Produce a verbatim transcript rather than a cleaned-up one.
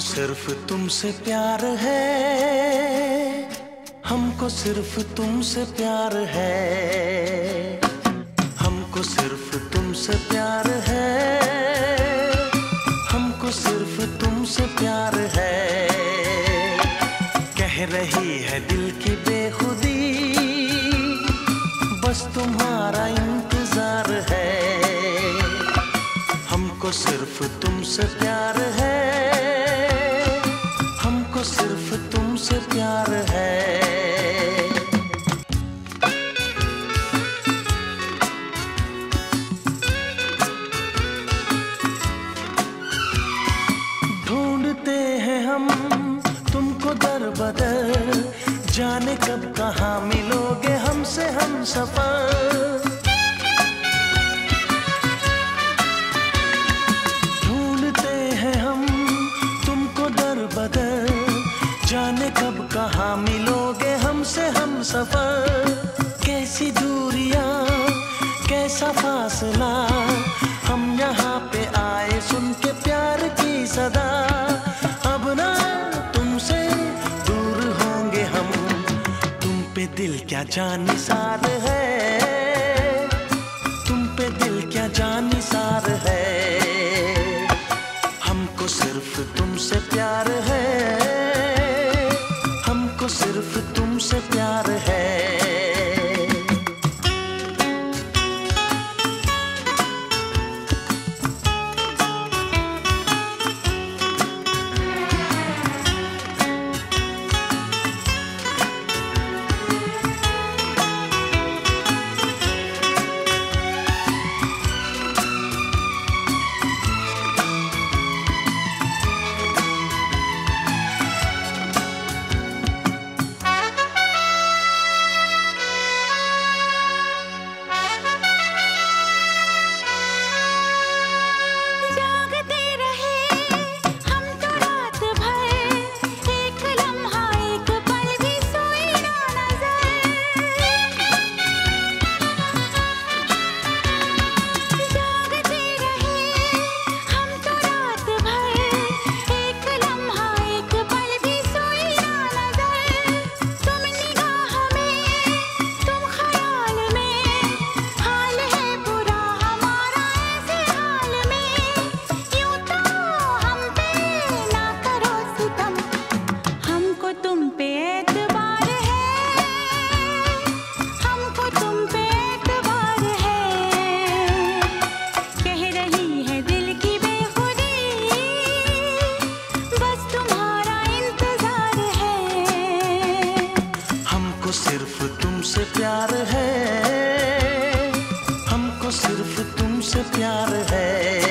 सिर्फ तुमसे प्यार है, हमको सिर्फ तुमसे प्यार है, हमको सिर्फ तुमसे प्यार है, हमको सिर्फ तुमसे प्यार है। कह रही है दिल की बेखुदी, बस तुम्हारा इंतजार है, हमको सिर्फ तुमसे प्यार है, सिर्फ तुमसे प्यार है। ढूंढते हैं हम तुमको दर बदर, जाने कब कहाँ मिलोगे हमसे हम सफर। ढूंढते हैं हम तुमको दर बदर, जाने कब कहाँ मिलोगे हमसे हम सफर। कैसी दूरियां कैसा फासला, हम यहाँ पे आए सुन के प्यार की सदा। अब ना तुमसे दूर होंगे हम, तुम पे दिल क्या जानिसार है, तुम पे दिल क्या जानिसार है, हमको सिर्फ तुमसे प्यार है, सिर्फ तुमसे प्यार है। प्यार है, हमको सिर्फ तुमसे प्यार है।